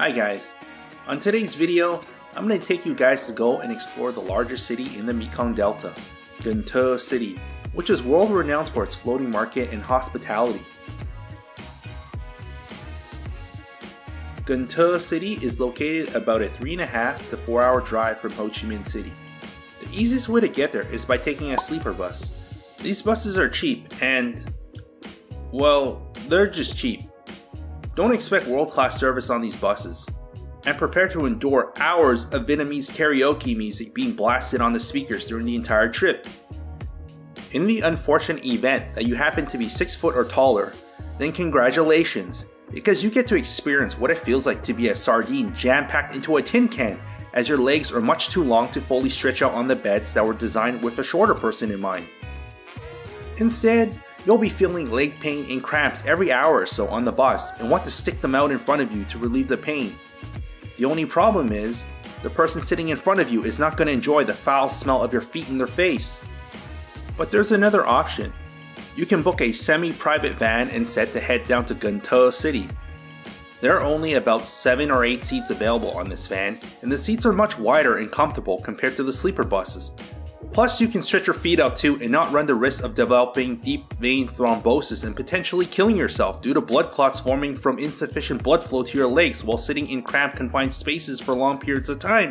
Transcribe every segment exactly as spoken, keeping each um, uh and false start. Hi guys, on today's video, I'm going to take you guys to go and explore the largest city in the Mekong Delta, Can Tho City, which is world renowned for its floating market and hospitality. Can Tho City is located about a three and a half to four hour drive from Ho Chi Minh City. The easiest way to get there is by taking a sleeper bus. These buses are cheap and, well, they're just cheap. Don't expect world-class service on these buses, and prepare to endure hours of Vietnamese karaoke music being blasted on the speakers during the entire trip. In the unfortunate event that you happen to be six foot or taller, then congratulations, because you get to experience what it feels like to be a sardine jam-packed into a tin can, as your legs are much too long to fully stretch out on the beds that were designed with a shorter person in mind. Instead, you'll be feeling leg pain and cramps every hour or so on the bus and want to stick them out in front of you to relieve the pain. The only problem is, the person sitting in front of you is not going to enjoy the foul smell of your feet in their face. But there's another option. You can book a semi-private van and set to head down to Can Tho City. There are only about seven or eight seats available on this van, and the seats are much wider and comfortable compared to the sleeper buses. Plus, you can stretch your feet out too and not run the risk of developing deep vein thrombosis and potentially killing yourself due to blood clots forming from insufficient blood flow to your legs while sitting in cramped, confined spaces for long periods of time.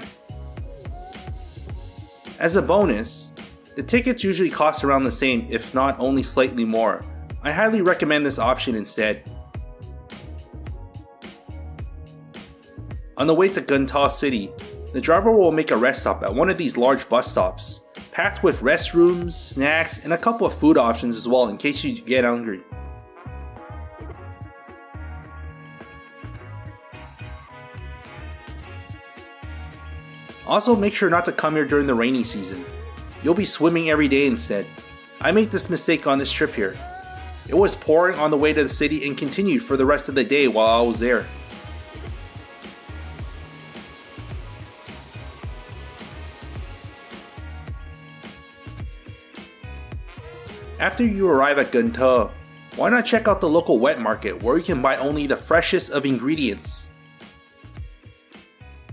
As a bonus, the tickets usually cost around the same, if not only slightly more. I highly recommend this option instead. On the way to Can Tho City, the driver will make a rest stop at one of these large bus stops, packed with restrooms, snacks, and a couple of food options as well in case you get hungry. Also, make sure not to come here during the rainy season. You'll be swimming every day instead. I made this mistake on this trip here. It was pouring on the way to the city and continued for the rest of the day while I was there. After you arrive at Can Tho, why not check out the local wet market where you can buy only the freshest of ingredients.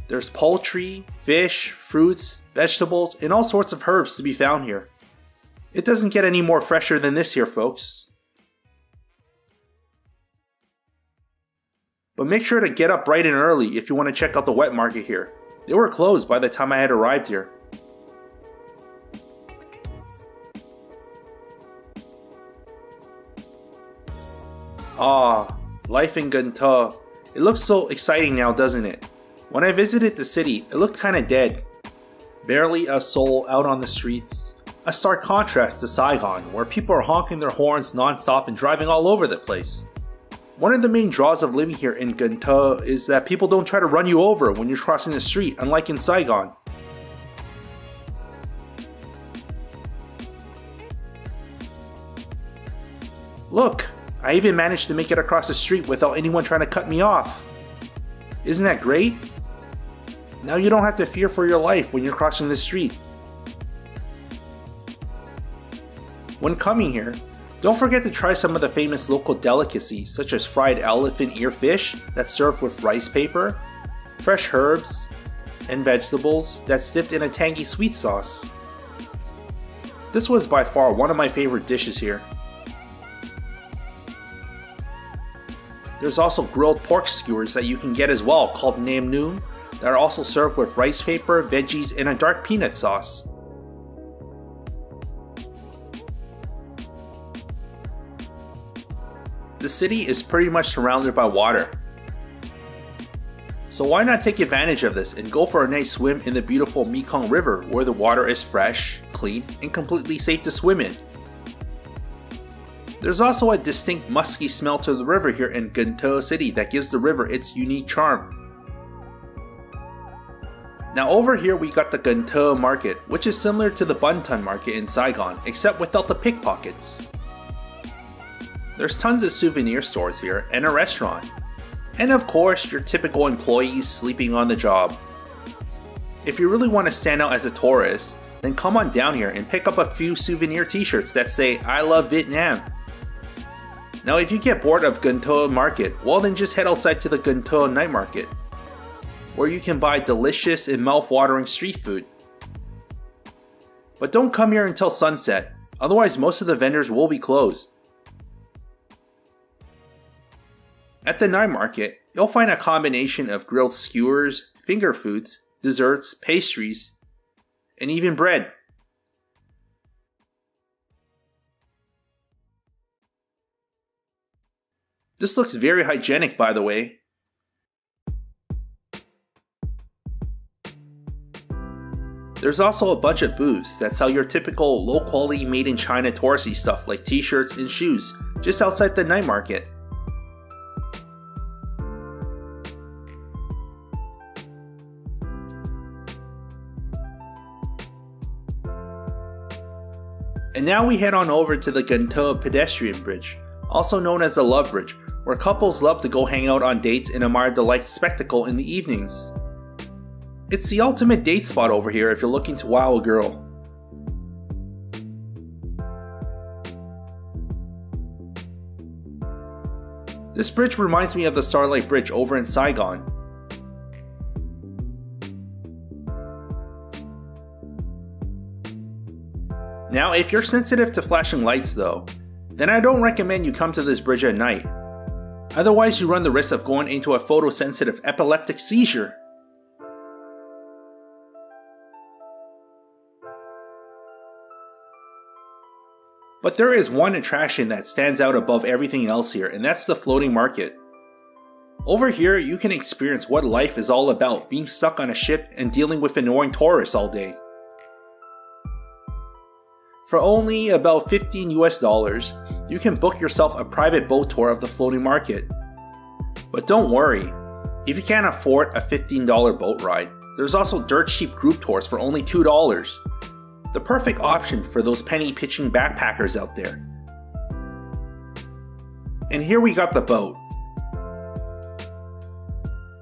There's poultry, fish, fruits, vegetables, and all sorts of herbs to be found here. It doesn't get any more fresher than this here, folks. But make sure to get up bright and early if you want to check out the wet market here. They were closed by the time I had arrived here. Ah, life in Can Tho. It looks so exciting now, doesn't it? When I visited the city, it looked kinda dead. Barely a soul out on the streets. A stark contrast to Saigon, where people are honking their horns non-stop and driving all over the place. One of the main draws of living here in Can Tho is that people don't try to run you over when you're crossing the street, unlike in Saigon. Look! I even managed to make it across the street without anyone trying to cut me off. Isn't that great? Now you don't have to fear for your life when you're crossing the street. When coming here, don't forget to try some of the famous local delicacies such as fried elephant ear fish that's served with rice paper, fresh herbs, and vegetables that's dipped in a tangy sweet sauce. This was by far one of my favorite dishes here. There's also grilled pork skewers that you can get as well, called nem nung, that are also served with rice paper, veggies, and a dark peanut sauce. The city is pretty much surrounded by water. So why not take advantage of this and go for a nice swim in the beautiful Mekong River, where the water is fresh, clean, and completely safe to swim in. There's also a distinct musky smell to the river here in Can Tho City that gives the river its unique charm. Now over here we got the Can Tho Market, which is similar to the Binh Tan Market in Saigon, except without the pickpockets. There's tons of souvenir stores here and a restaurant. And of course, your typical employees sleeping on the job. If you really want to stand out as a tourist, then come on down here and pick up a few souvenir t-shirts that say, "I love Vietnam." Now if you get bored of Can Tho Market, well then just head outside to the Can Tho Night Market. where you can buy delicious and mouth-watering street food. But don't come here until sunset, otherwise most of the vendors will be closed. At the night market, you'll find a combination of grilled skewers, finger foods, desserts, pastries, and even bread. This looks very hygienic, by the way. There's also a bunch of booths that sell your typical low-quality made-in-China touristy stuff like t-shirts and shoes just outside the night market. And now we head on over to the Can Tho Pedestrian Bridge, also known as the Love Bridge, where couples love to go hang out on dates and admire the light spectacle in the evenings. It's the ultimate date spot over here if you're looking to wow a girl. This bridge reminds me of the Starlight Bridge over in Saigon. Now, if you're sensitive to flashing lights though, then I don't recommend you come to this bridge at night. Otherwise, you run the risk of going into a photosensitive epileptic seizure. But there is one attraction that stands out above everything else here, and that's the floating market. Over here, you can experience what life is all about, being stuck on a ship and dealing with annoying tourists all day. For only about fifteen U S dollars, you can book yourself a private boat tour of the floating market. But don't worry, if you can't afford a fifteen dollar boat ride, there's also dirt cheap group tours for only two dollars. The perfect option for those penny pitching backpackers out there. And here we got the boat.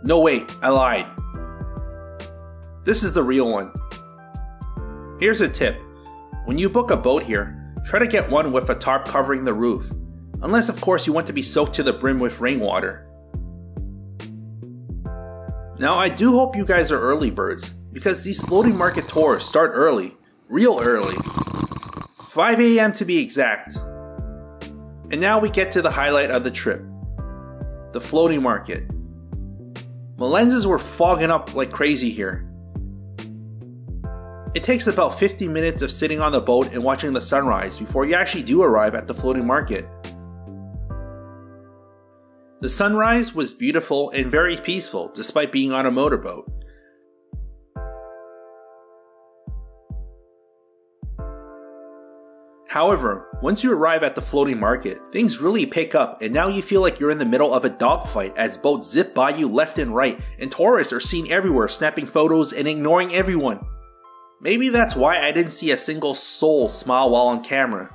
No wait, I lied. This is the real one. Here's a tip. When you book a boat here, try to get one with a tarp covering the roof. Unless of course you want to be soaked to the brim with rainwater. Now I do hope you guys are early birds, because these floating market tours start early. Real early. five A M to be exact. And now we get to the highlight of the trip. The floating market. My lenses were fogging up like crazy here. It takes about fifty minutes of sitting on the boat and watching the sunrise before you actually do arrive at the floating market. The sunrise was beautiful and very peaceful despite being on a motorboat. However, once you arrive at the floating market, things really pick up and now you feel like you're in the middle of a dogfight as boats zip by you left and right and tourists are seen everywhere snapping photos and ignoring everyone. Maybe that's why I didn't see a single soul smile while on camera.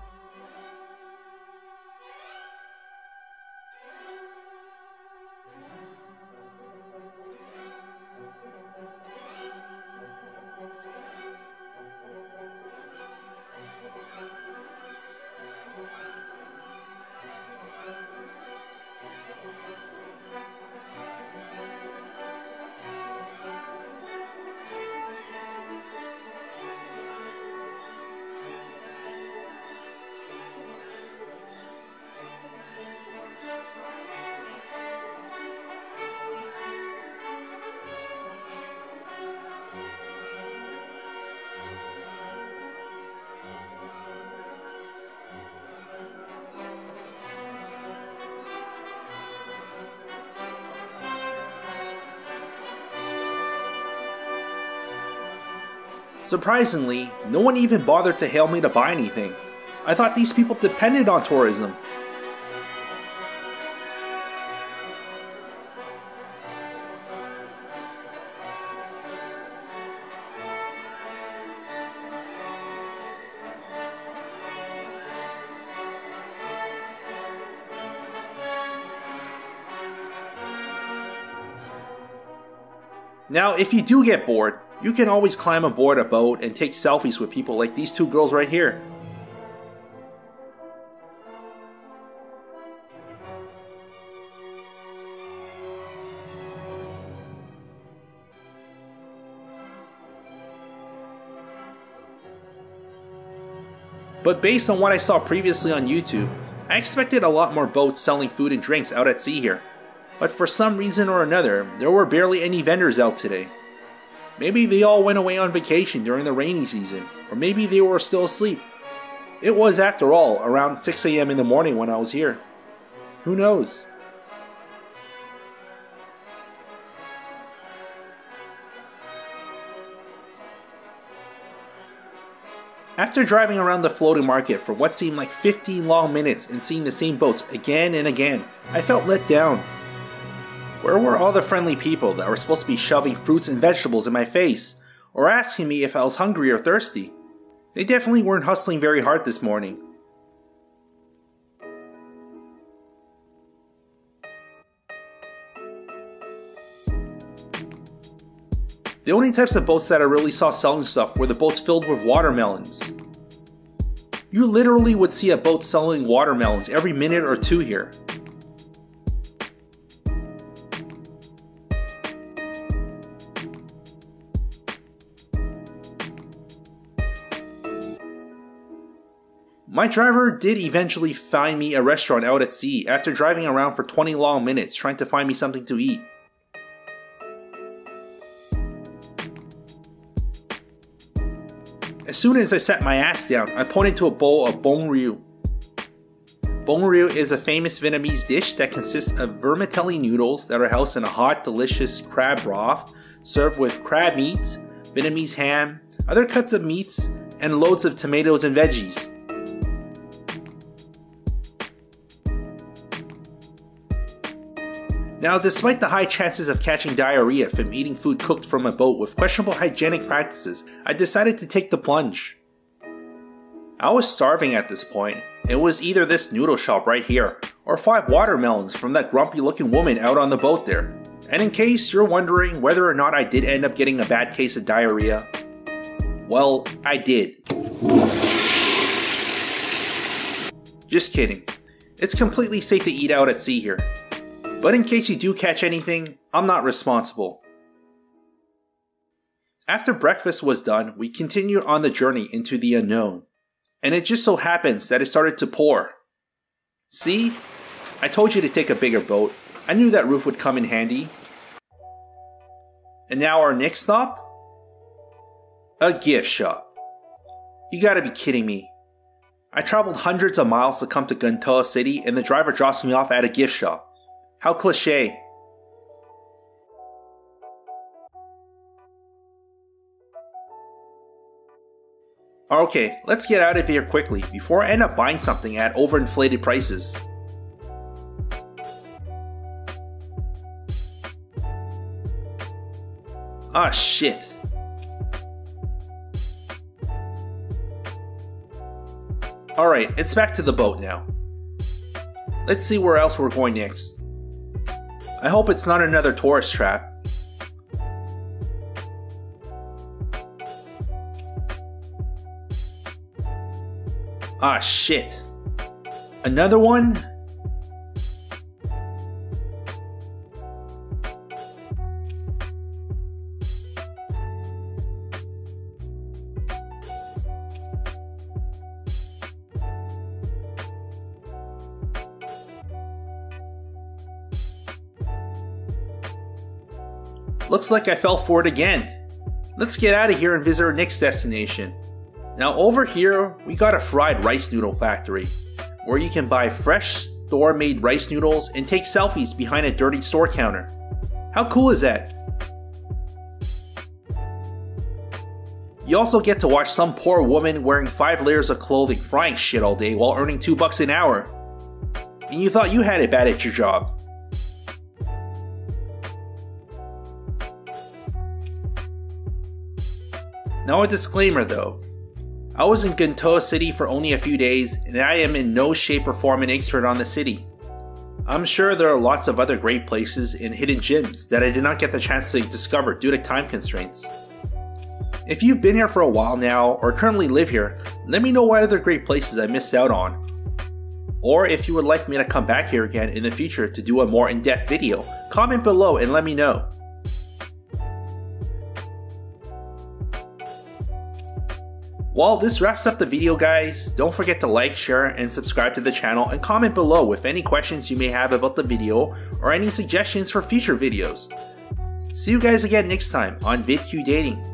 Surprisingly, no one even bothered to hail me to buy anything. I thought these people depended on tourism. Now, if you do get bored, you can always climb aboard a boat and take selfies with people like these two girls right here. but based on what I saw previously on YouTube, I expected a lot more boats selling food and drinks out at sea here. But for some reason or another, there were barely any vendors out today. Maybe they all went away on vacation during the rainy season, or maybe they were still asleep. It was, after all, around six A M in the morning when I was here. Who knows? After driving around the floating market for what seemed like fifteen long minutes and seeing the same boats again and again, I felt let down. Where were all the friendly people that were supposed to be shoving fruits and vegetables in my face, or asking me if I was hungry or thirsty? They definitely weren't hustling very hard this morning. The only types of boats that I really saw selling stuff were the boats filled with watermelons. You literally would see a boat selling watermelons every minute or two here. My driver did eventually find me a restaurant out at sea after driving around for twenty long minutes trying to find me something to eat. As soon as I sat my ass down, I pointed to a bowl of bún riêu. Bún riêu is a famous Vietnamese dish that consists of vermicelli noodles that are housed in a hot, delicious crab broth, served with crab meat, Vietnamese ham, other cuts of meats, and loads of tomatoes and veggies. Now, despite the high chances of catching diarrhea from eating food cooked from a boat with questionable hygienic practices, I decided to take the plunge. I was starving at this point. It was either this noodle shop right here, or five watermelons from that grumpy looking woman out on the boat there. And in case you're wondering whether or not I did end up getting a bad case of diarrhea, well, I did. Just kidding. It's completely safe to eat out at sea here. But in case you do catch anything, I'm not responsible. After breakfast was done, we continued on the journey into the unknown. And it just so happens that it started to pour. See? I told you to take a bigger boat. I knew that roof would come in handy. And now our next stop? A gift shop. You gotta be kidding me. I traveled hundreds of miles to come to Can Tho City and the driver drops me off at a gift shop. How cliche. Okay, let's get out of here quickly before I end up buying something at overinflated prices. Ah shit. Alright, it's back to the boat now. Let's see where else we're going next. I hope it's not another tourist trap. Ah shit. Another one? Looks like I fell for it again. Let's get out of here and visit our next destination. Now over here, we got a fried rice noodle factory, where you can buy fresh store-made rice noodles and take selfies behind a dirty store counter. How cool is that? You also get to watch some poor woman wearing five layers of clothing frying shit all day while earning two bucks an hour. And you thought you had it bad at your job. Now a disclaimer though, I was in Can Tho City for only a few days and I am in no shape or form an expert on the city. I'm sure there are lots of other great places and hidden gems that I did not get the chance to discover due to time constraints. If you've been here for a while now or currently live here, let me know what other great places I missed out on. Or if you would like me to come back here again in the future to do a more in-depth video, comment below and let me know. Well, this wraps up the video, guys. Don't forget to like, share, and subscribe to the channel, and comment below with any questions you may have about the video or any suggestions for future videos. See you guys again next time on Viet Kieu Dating.